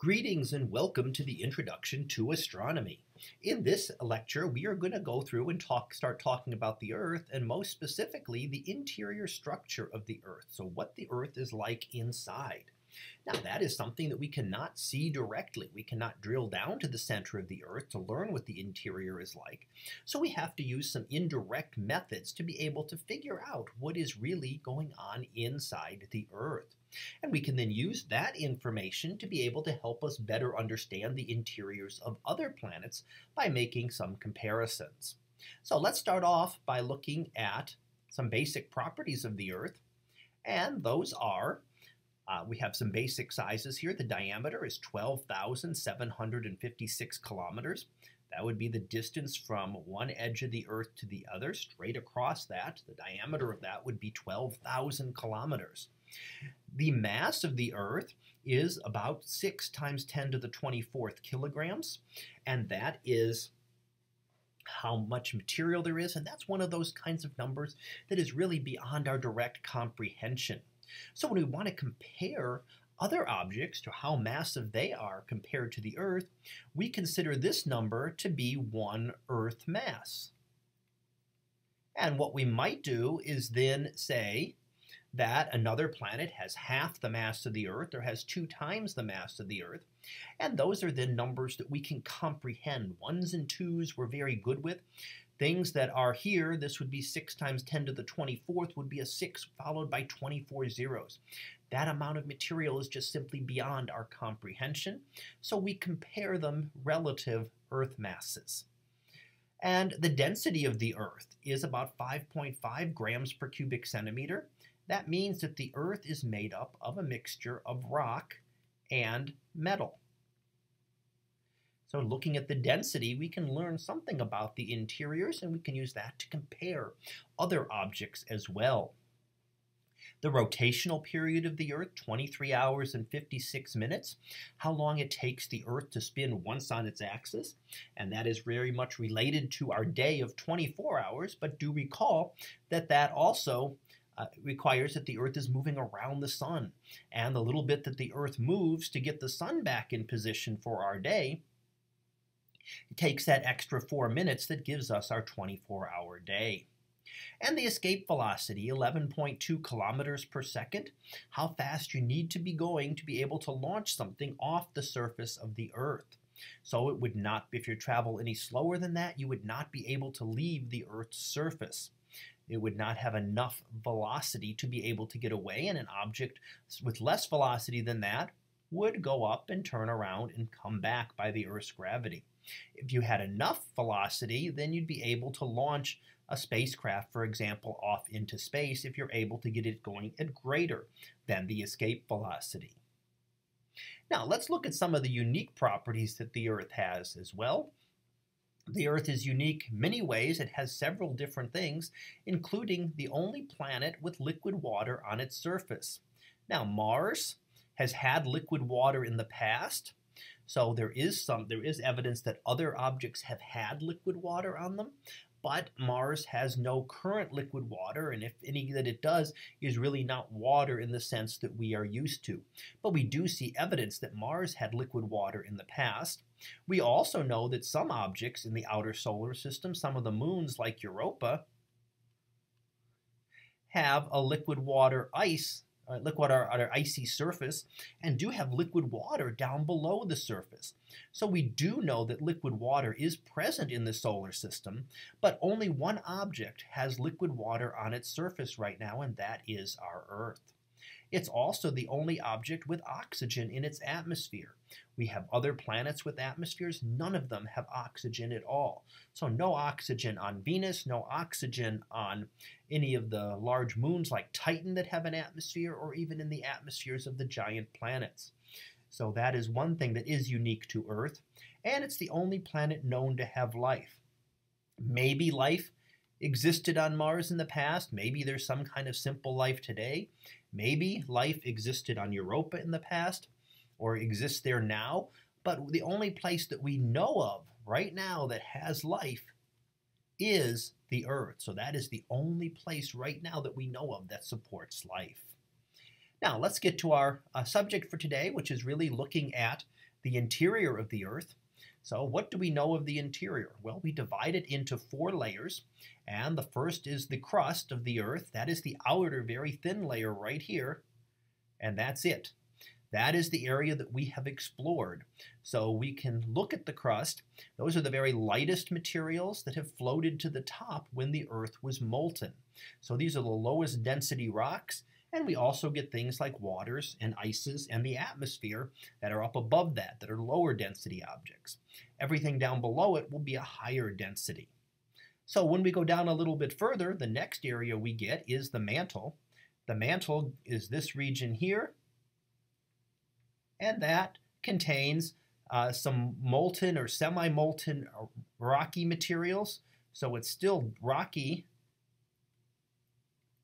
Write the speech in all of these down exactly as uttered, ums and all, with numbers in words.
Greetings and welcome to the introduction to astronomy. In this lecture, we are going to go through and talk, start talking about the Earth, and most specifically, the interior structure of the Earth. So what the Earth is like inside. Now, that is something that we cannot see directly. We cannot drill down to the center of the Earth to learn what the interior is like. So we have to use some indirect methods to be able to figure out what is really going on inside the Earth. And we can then use that information to be able to help us better understand the interiors of other planets by making some comparisons. So let's start off by looking at some basic properties of the Earth. And those are, uh, we have some basic sizes here. The diameter is twelve thousand seven hundred fifty-six kilometers. That would be the distance from one edge of the Earth to the other, straight across that. The diameter of that would be twelve thousand kilometers. The mass of the Earth is about six times ten to the twenty-fourth kilograms, and that is how much material there is, and that's one of those kinds of numbers that is really beyond our direct comprehension. So when we want to compare other objects to how massive they are compared to the Earth, we consider this number to be one Earth mass. And what we might do is then say that another planet has half the mass of the Earth or has two times the mass of the Earth. And those are then numbers that we can comprehend. Ones and twos we're very good with. Things that are here, this would be six times ten to the twenty-fourth would be a six followed by twenty-four zeros. That amount of material is just simply beyond our comprehension. So we compare them relative Earth masses. And the density of the Earth is about five point five grams per cubic centimeter. That means that the Earth is made up of a mixture of rock and metal. So looking at the density, we can learn something about the interiors, and we can use that to compare other objects as well. The rotational period of the Earth, twenty-three hours and fifty-six minutes, how long it takes the Earth to spin once on its axis, and that is very much related to our day of twenty-four hours, but do recall that that also Uh, requires that the Earth is moving around the sun. And the little bit that the Earth moves to get the sun back in position for our day, it takes that extra four minutes that gives us our twenty-four hour day. And the escape velocity, eleven point two kilometers per second, how fast you need to be going to be able to launch something off the surface of the Earth. So it would not, if you travel any slower than that, you would not be able to leave the Earth's surface. It would not have enough velocity to be able to get away, and an object with less velocity than that would go up and turn around and come back by the Earth's gravity. If you had enough velocity, then you'd be able to launch a spacecraft, for example, off into space if you're able to get it going at greater than the escape velocity. Now, let's look at some of the unique properties that the Earth has as well. The Earth is unique in many ways. It has several different things, including the only planet with liquid water on its surface. Now, Mars has had liquid water in the past, so there is some, there is evidence that other objects have had liquid water on them, but Mars has no current liquid water, and if any that it does is really not water in the sense that we are used to. But we do see evidence that Mars had liquid water in the past. We also know that some objects in the outer solar system, some of the moons like Europa, have a liquid water ice, uh, liquid or, or icy surface, and do have liquid water down below the surface. So we do know that liquid water is present in the solar system, but only one object has liquid water on its surface right now, and that is our Earth. It's also the only object with oxygen in its atmosphere. We have other planets with atmospheres. None of them have oxygen at all. So no oxygen on Venus, no oxygen on any of the large moons like Titan that have an atmosphere, or even in the atmospheres of the giant planets. So that is one thing that is unique to Earth, and it's the only planet known to have life. Maybe life existed on Mars in the past. Maybe there's some kind of simple life today. Maybe life existed on Europa in the past, or exists there now, but the only place that we know of right now that has life is the Earth. So that is the only place right now that we know of that supports life. Now let's get to our uh, subject for today, which is really looking at the interior of the Earth. So what do we know of the interior? Well, we divide it into four layers, and the first is the crust of the Earth. That is the outer, very thin layer right here, and that's it. That is the area that we have explored. So we can look at the crust. Those are the very lightest materials that have floated to the top when the Earth was molten. So these are the lowest density rocks, and we also get things like waters and ices and the atmosphere that are up above that, that are lower density objects. Everything down below it will be a higher density. So when we go down a little bit further, the next area we get is the mantle. The mantle is this region here, and that contains uh, some molten or semi-molten rocky materials. So it's still rocky,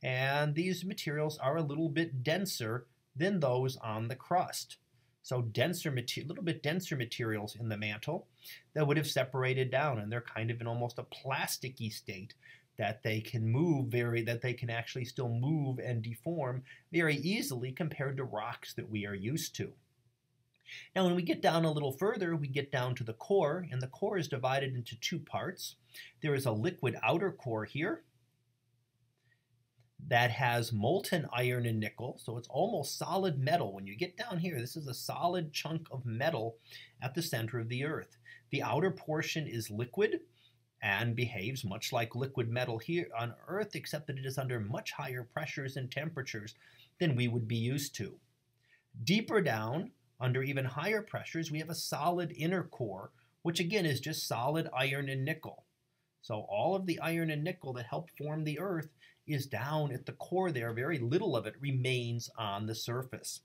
and these materials are a little bit denser than those on the crust. So denser, a little bit denser materials in the mantle that would have separated down, and they're kind of in almost a plasticky state that they can move very, that they can actually still move and deform very easily compared to rocks that we are used to. Now, when we get down a little further, we get down to the core, and the core is divided into two parts. There is a liquid outer core here that has molten iron and nickel, so it's almost solid metal. When you get down here, this is a solid chunk of metal at the center of the Earth. The outer portion is liquid and behaves much like liquid metal here on Earth, except that it is under much higher pressures and temperatures than we would be used to. Deeper down, under even higher pressures, we have a solid inner core, which again is just solid iron and nickel. So all of the iron and nickel that helped form the Earth is down at the core there. Very little of it remains on the surface.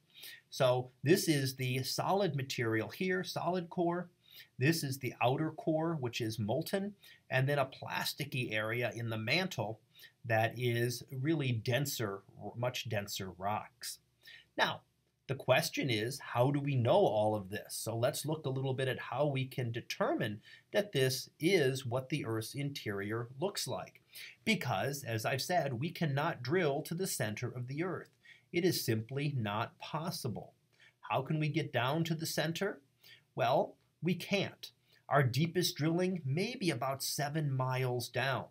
So this is the solid material here, solid core. This is the outer core, which is molten, and then a plasticky area in the mantle that is really denser, much denser rocks. Now, the question is, how do we know all of this? So let's look a little bit at how we can determine that this is what the Earth's interior looks like. Because, as I've said, we cannot drill to the center of the Earth. It is simply not possible. How can we get down to the center? Well, we can't. Our deepest drilling may be about seven miles down.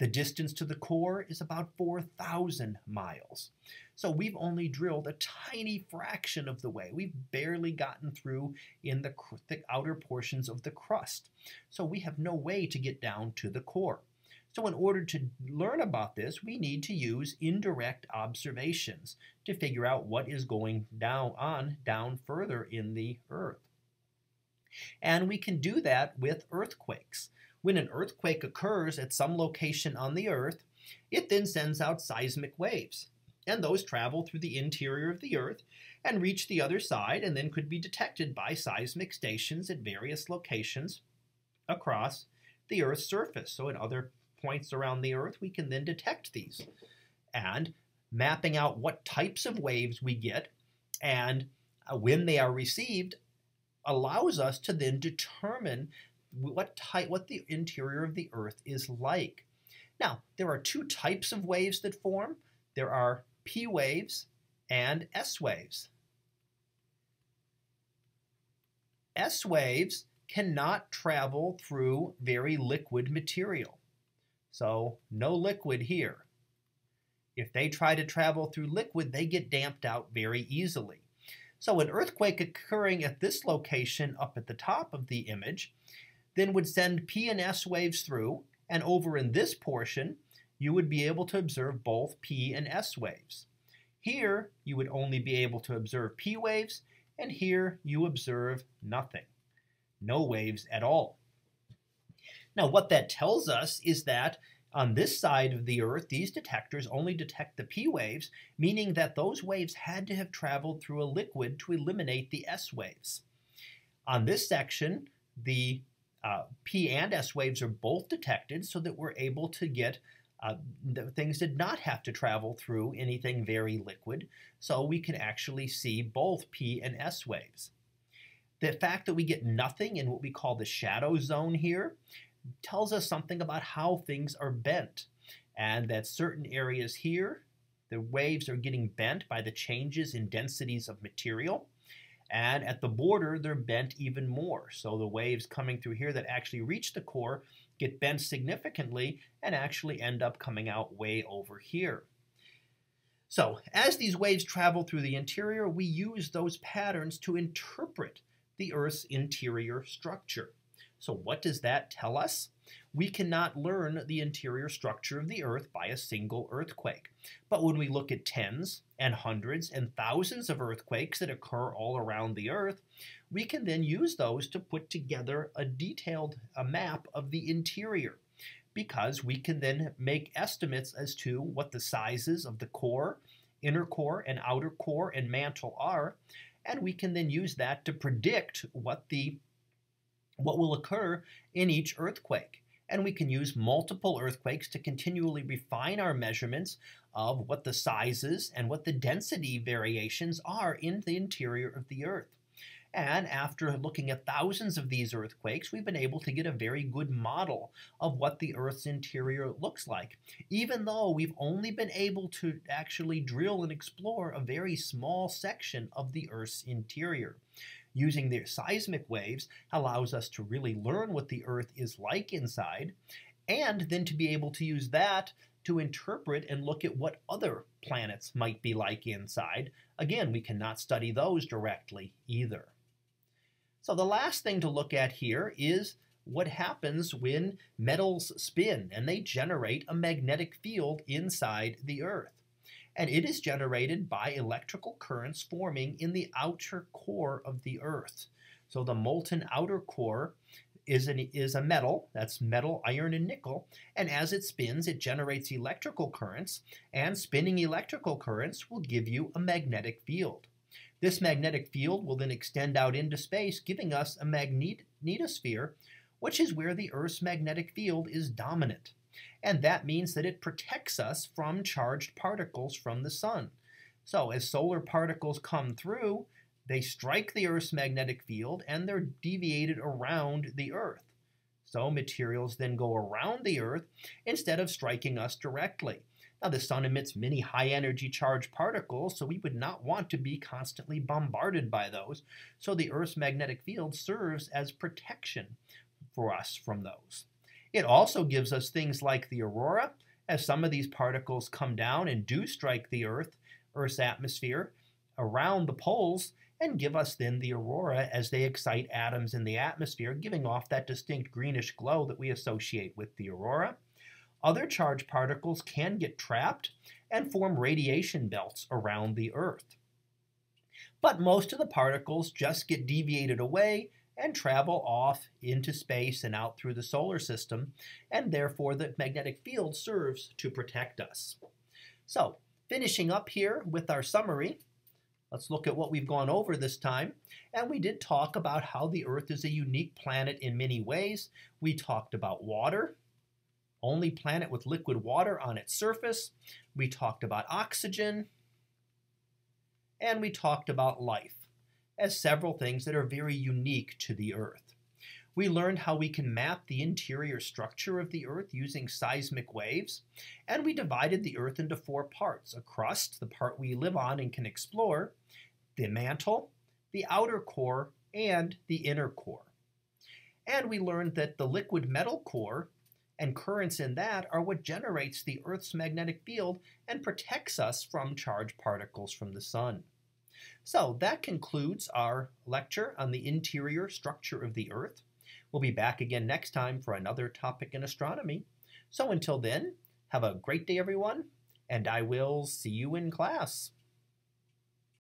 The distance to the core is about four thousand miles. So we've only drilled a tiny fraction of the way. We've barely gotten through in the thick outer portions of the crust. So we have no way to get down to the core. So in order to learn about this, we need to use indirect observations to figure out what is going down on down further in the Earth. And we can do that with earthquakes. When an earthquake occurs at some location on the Earth, it then sends out seismic waves. And those travel through the interior of the Earth and reach the other side, and then could be detected by seismic stations at various locations across the Earth's surface. So at other points around the Earth, we can then detect these. And mapping out what types of waves we get and when they are received allows us to then determine what type, what the interior of the Earth is like. Now, there are two types of waves that form. There are P waves and S waves. S waves cannot travel through very liquid material. So no liquid here. If they try to travel through liquid, they get damped out very easily. So an earthquake occurring at this location up at the top of the image then would send P and S waves through, and over in this portion you would be able to observe both P and S waves. Here you would only be able to observe P waves, and here you observe nothing. No waves at all. Now what that tells us is that on this side of the Earth, these detectors only detect the P waves, meaning that those waves had to have traveled through a liquid to eliminate the S waves. On this section, the uh, P and S waves are both detected, so that we're able to get uh, things did not have to travel through anything very liquid, so we can actually see both P and S waves. The fact that we get nothing in what we call the shadow zone here tells us something about how things are bent, and that certain areas here, the waves are getting bent by the changes in densities of material, and at the border they're bent even more. So the waves coming through here that actually reach the core get bent significantly and actually end up coming out way over here. So as these waves travel through the interior, we use those patterns to interpret the Earth's interior structure. So what does that tell us? We cannot learn the interior structure of the Earth by a single earthquake. But when we look at tens and hundreds and thousands of earthquakes that occur all around the Earth, we can then use those to put together a detailed a map of the interior, because we can then make estimates as to what the sizes of the core, inner core, and outer core and mantle are, and we can then use that to predict what the what will occur in each earthquake. And we can use multiple earthquakes to continually refine our measurements of what the sizes and what the density variations are in the interior of the Earth. And after looking at thousands of these earthquakes, we've been able to get a very good model of what the Earth's interior looks like, even though we've only been able to actually drill and explore a very small section of the Earth's interior. Using their seismic waves allows us to really learn what the Earth is like inside, and then to be able to use that to interpret and look at what other planets might be like inside. Again, we cannot study those directly either. So the last thing to look at here is what happens when metals spin and they generate a magnetic field inside the Earth. And it is generated by electrical currents forming in the outer core of the Earth. So the molten outer core is, an, is a metal, that's metal, iron, and nickel, and as it spins, it generates electrical currents, and spinning electrical currents will give you a magnetic field. This magnetic field will then extend out into space, giving us a magnetosphere, which is where the Earth's magnetic field is dominant. And that means that it protects us from charged particles from the sun. So as solar particles come through, they strike the Earth's magnetic field and they're deviated around the Earth. So materials then go around the Earth instead of striking us directly. Now the sun emits many high-energy charged particles, so we would not want to be constantly bombarded by those. So the Earth's magnetic field serves as protection for us from those. It also gives us things like the aurora. As some of these particles come down and do strike the Earth, Earth's atmosphere around the poles, and give us then the aurora as they excite atoms in the atmosphere, giving off that distinct greenish glow that we associate with the aurora. Other charged particles can get trapped and form radiation belts around the Earth. But most of the particles just get deviated away and travel off into space and out through the solar system, and therefore the magnetic field serves to protect us. So, finishing up here with our summary, let's look at what we've gone over this time. And we did talk about how the Earth is a unique planet in many ways. We talked about water, only planet with liquid water on its surface. We talked about oxygen, and we talked about life as several things that are very unique to the Earth. We learned how we can map the interior structure of the Earth using seismic waves, and we divided the Earth into four parts: a crust, the part we live on and can explore, the mantle, the outer core, and the inner core. And we learned that the liquid metal core and currents in that are what generates the Earth's magnetic field and protects us from charged particles from the sun. So that concludes our lecture on the interior structure of the Earth. We'll be back again next time for another topic in astronomy. So until then, have a great day everyone, and I will see you in class.